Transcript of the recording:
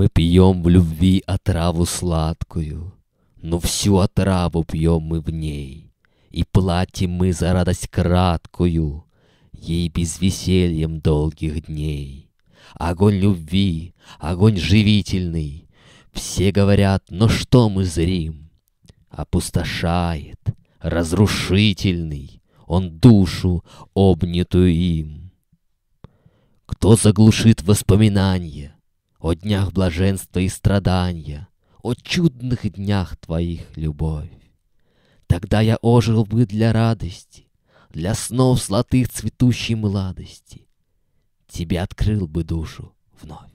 Мы пьем в любви отраву сладкую, но всю отраву пьем мы в ней, и платим мы за радость краткую, ей без весельем долгих дней. Огонь любви, огонь живительный, все говорят, но что мы зрим? Опустошает, разрушительный он душу, обнятую им. Кто заглушит воспоминания о днях блаженства и страдания, о чудных днях твоих, любовь? Тогда я ожил бы для радости, для снов золотых цветущей младости, тебе открыл бы душу вновь.